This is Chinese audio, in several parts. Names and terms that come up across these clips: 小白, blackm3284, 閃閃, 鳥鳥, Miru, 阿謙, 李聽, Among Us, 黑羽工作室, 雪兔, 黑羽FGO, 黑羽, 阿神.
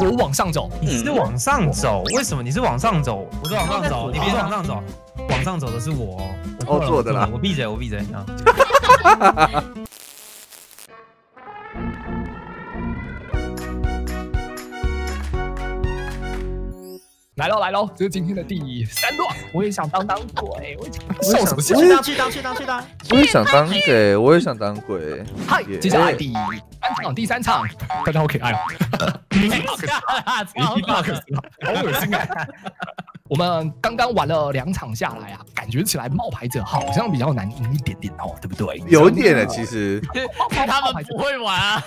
我往上走。你是往上走？为什么你是往上走？我是往上走，你别往上走，往上走的是我。哦，做的啦。我闭嘴，我闭嘴啊。 来喽来喽，这是今天的第3段。我也想当鬼，我什么事？去当。我也想当鬼，我也想当鬼。嗨，接下来第3场，大家好可爱哦。好恶心啊！我们刚刚玩了2场下来啊，感觉起来冒牌者好像比较难赢一点点哦，对不对？有点了，其实。他们不会玩啊。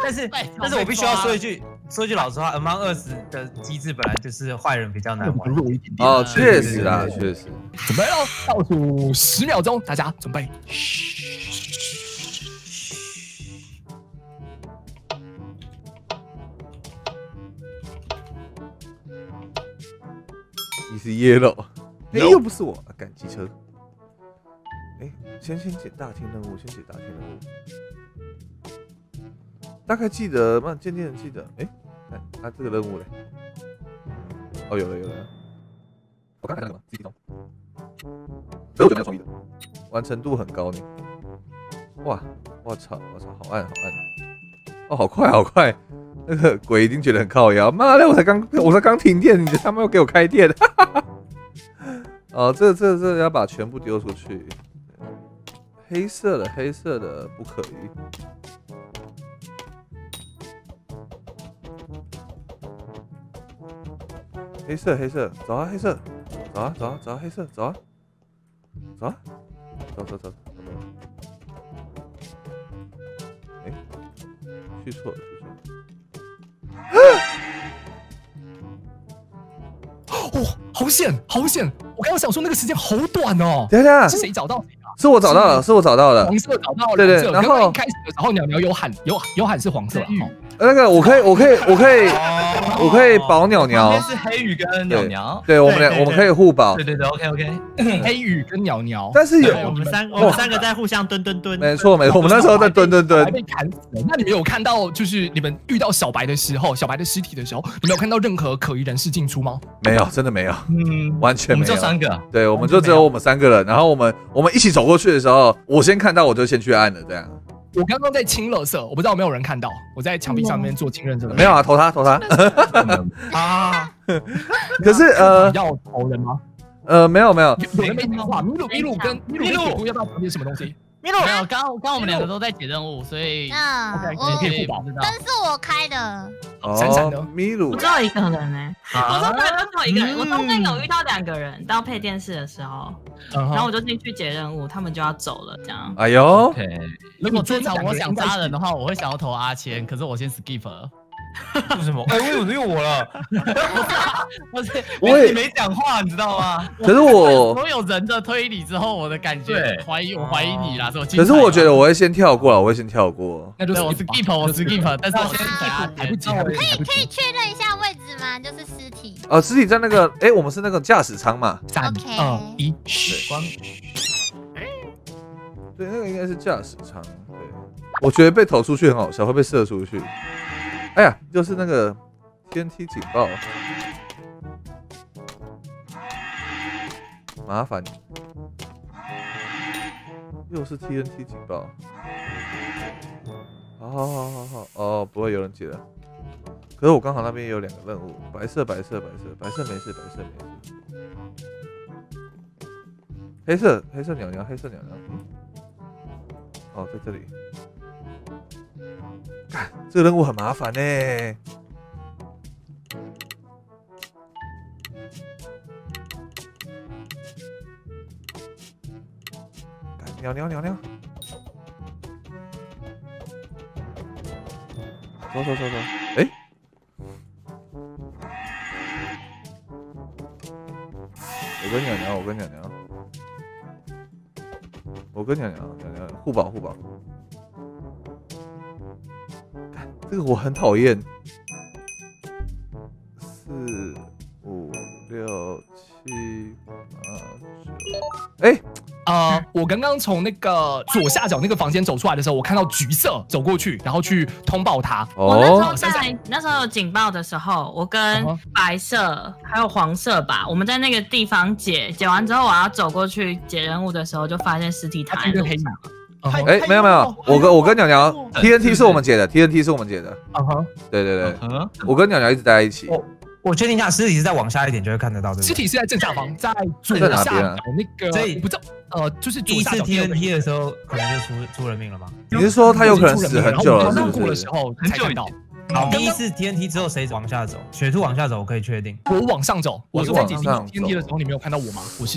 但是我必须要说一句。 说句老实话 ，Among Us 的机制本来就是坏人比较难玩，弱一点点。哦，确实啊，确实。准备喽，倒数10秒钟，大家准备。你是 Yellow， 哎，又不是我，赶机车。哎，先解大天任务，先解大天任务。 大概记得，慢渐渐的记得。哎，看这个任务嘞。哦，有了。我刚才那个嘛，自己弄。所以我觉得没有创意的，完成度很高呢。哇，我操，好暗。哦，好快。那个鬼一定觉得很靠腰。妈的，我才刚停电，你他妈又给我开电。哦，这要把全部丢出去。黑色的不可以。 黑色，走啊！黑色，走啊！黑色，走啊！走！哎，去错！哦，好险！我刚刚想说那个时间好短哦。等下，是谁找到谁啊？是我找到了。黄色找到了。对，然后一开始的时候鸟有喊是黄色啊。那个我可以。 我可以保鸟鸟，那是黑羽跟鸟鸟，对我们可以互保，对 ，OK， 黑羽跟鸟鸟，但是我们三个在互相蹲，没错，我们那时候在蹲，还被砍死了。那你们有看到就是你们遇到小白的时候，小白的尸体的时候，你们有看到任何可疑人士进出吗？没有，真的没有，完全没有，我们就3个，对，我们就只有我们3个人。然后我们一起走过去的时候，我先看到我就先去按了，这样。 我刚刚在清垃圾，我不知道有没有人看到。我在墙壁上面做清认证。没有啊，投他。啊！可是要投人吗？没有。米鲁要不要旁边什么东西？米鲁没有，刚我们2个都在解任务，所以 OK 可以互保。但是我开的。哦，米鲁。我只有1个人呢。我说对，我只有1个人。我中间有遇到2个人，到配电视的时候。 然后我就进去解任务，他们就要走了，这样。哎呦，如果这场我想扎人的话，我会想要投阿谦，可是我先 skip 了。为什么？哎，为什么又我了？我也没讲话，你知道吗？可是我所有人的推理之后，我的感觉我怀疑你啦，是我。可是我觉得我会先跳过。那就是我 skip，但是我先来不及。可以确认一下位置吗？就是尸体。 尸体在那个，哎，我们是那个驾驶舱嘛。3、2、1，光。对，那个应该是驾驶舱。对，我觉得被投出去很好笑，会被射出去。哎呀，就是那个天梯警报，麻烦你，又是 TNT 警报。好，哦，不会有人解了。 可是我刚好那边也有2个任务，白色没事，黑色鸟黑色鸟，哦，在这里，看这个任务很麻烦呢、欸。鸟，走，哎。 我跟鸟鸟互保。这个我很讨厌。4、5、6、7、8、9。哎，我刚刚从那个左下角那个房间走出来的时候，我看到橘色走过去，然后去通报他。我那时候在那时候有警报的时候，我跟白色还有黄色吧，我们在那个地方解完之后，我要走过去解任务的时候，就发现尸体躺在路上。 哎，没有没有，我跟鸟鸟 TNT 是我们解的 ，TNT 是我们解的。啊哈，对对对，我跟鸟鸟一直待在一起。我确定一下，尸体是再往下一点就会看得到。尸体是在正下方，在左下角那个。所以不知道，就是第一次 TNT 的时候，可能就出人命了吗？你是说他有可能死很久了？刚过的时候很久一道。 好，第一次 TNT 之后谁往下走？雪兔往下走，我可以确定。我往上走，我是在解 TNT 的时候，你没有看到我吗？我是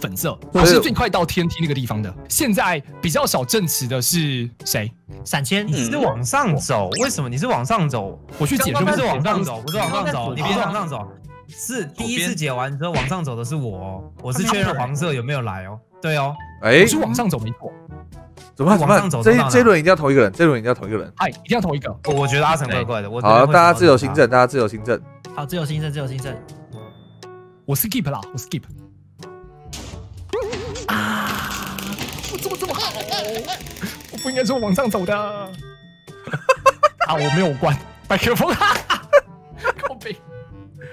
粉色，我是最快到 TNT 那个地方的。现在比较少证实的是谁？闪千，你是往上走，为什么你是往上走？我去解任务是往上走，不是往上走，你别往上走。是第一次解完之后往上走的是我，我是确认黄色有没有来哦。对哦，哎，我是往上走没错。 怎么办？这一轮一定要投一个人，这轮一定要投一个人。哎，一定要投一个。我觉得阿成怪怪的。好，大家自由心证，大家自由心证。好，自由心证，自由心证。我 skip 啦，我 skip。啊！我做这么好，我不应该是往上走的。啊，我没有关麦克风。靠背。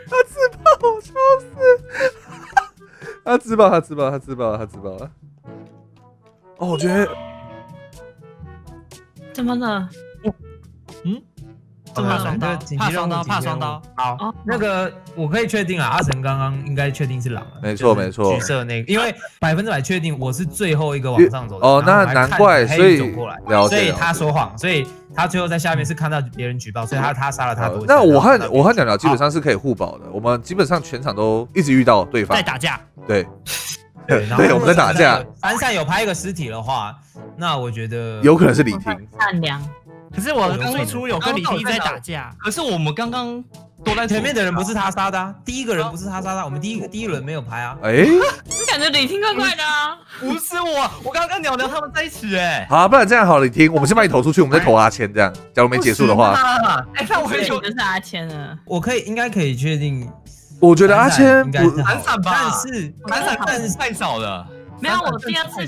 他自爆，我笑死。他自爆了。 哦，我觉得怎么了？嗯，怎么了？怕双刀。好，那个我可以确定啊，阿成刚刚应该确定是狼了。没错。橘色那个，因为100%确定我是最后一个往上走的。哦，那难怪，所以他说谎，所以他最后在下面是看到别人举报，所以他杀了他。那我和鸟鸟基本上是可以互保的，我们基本上全场都一直遇到对方在打架。对。 对，我们在打架。山上有拍一个尸体的话，那我觉得有可能是李婷。善良。可是我最初有跟李婷在打架，可是我们刚刚躲在前面的人不是他杀的啊，第一个人不是他杀的，我们第一轮没有拍啊。哎，你感觉李婷怪怪的啊？不是我刚刚跟鸟鸟他们在一起哎。好，不然这样好，李婷，我们先把你投出去，我们再投阿千这样。假如没结束的话，哎，那我可以说就是阿千了。我可以，应该可以确定。 我觉得阿千闪闪吧，但是太少了。没有，我第二次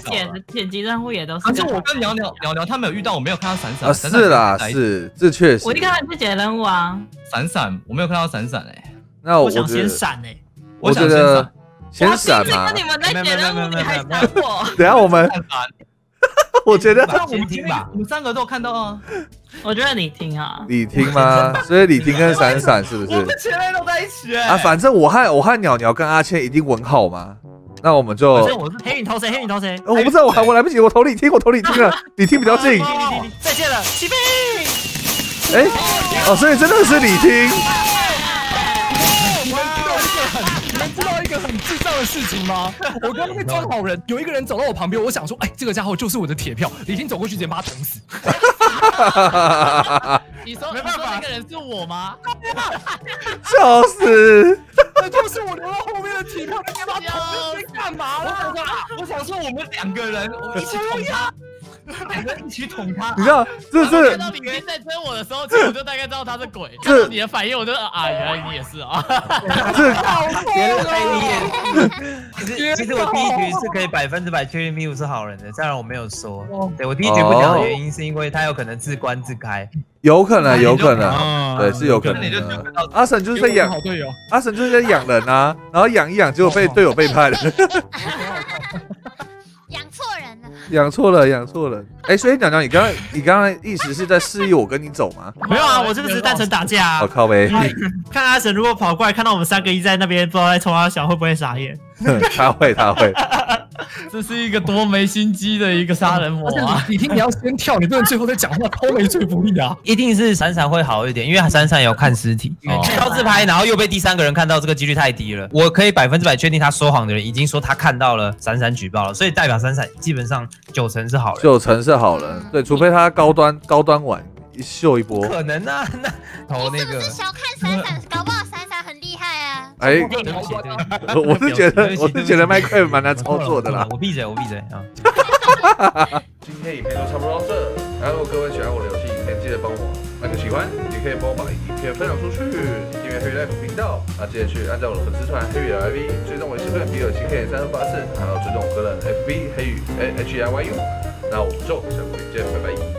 剪辑任务也都是。而且我跟聊聊，他们有遇到，我没有看到闪闪。是啦，是，这确实。我一看到你解任务啊。闪闪，我没有看到闪闪哎。那我想先闪哎。我觉得先闪嘛。你们在解任务，你还闪我？等下我们。 我觉得先听吧，我们三个都有看到啊。我觉得你听啊，你听吗？所以你听跟闪闪是不是？我们前面都在一起哎。啊，反正我和鸟鸟跟阿千一定吻好嘛。那我们就，我是黑影投谁？黑影投谁？我不知道，我来不及，我投你听，了，你听比较近。再见了，起飞。哎，哦，所以真的是你听。你们知道一个很智障的事情吗？我刚刚在装好人，有一个人走到我旁边，我想说，哎，这个家伙就是我的铁票。李婷走过去直接把他捅死。你说没办法，那个人是我吗？笑死！那就是我留到后面的铁票，你把他捅死干嘛了？我想说，我们两个人，我们一起捅他。 两个人一起捅他，你知道，这看到李云在追我的时候，我就大概知道他是鬼。看到你的反应，我就啊，原来你也是啊。其实我第一局是可以100%确定咪咕是好人的，当然我没有说。对我第一局不讲的原因，是因为他有可能自关自开，有可能，对，是有可能。阿神就是在养好队友，阿神就是在养人啊，然后养一养，结果被队友背叛了。 养错人。哎，所以鸟鸟，你刚刚意思是在示意我跟你走吗？没有啊，我这个只是单纯打架啊。我靠呗！看阿神如果跑过来看到我们三个一在那边，不知道在冲他小，会不会傻眼？他会。这是一个多没心机的一个杀人魔啊！你要先跳，你不能最后再讲话，抠眉最不利啊！一定是闪闪会好一点，因为闪闪有看尸体，跳自拍，然后又被第三个人看到，这个几率太低了。我可以100%确定他说谎的人已经说他看到了闪闪举报了，所以代表闪闪基本上9成是好人，对，除非他高端玩秀一波，不可能啊！那投那个是小看闪闪，搞不好闪闪很厉害啊！哎，我是觉得麦克蛮难操作的啦。我闭嘴啊！今天影片就差不多到这，然后各位喜欢我的游戏。前记得帮我按个喜欢，也可以帮我把影片分享出去，订阅黑鱼 Life 频道，记得去按照我的粉丝团黑鱼 LIV， 追踪我的7K 3284，还有追踪我个人 FB 黑鱼 HIYU， 那我们就下回见，拜拜。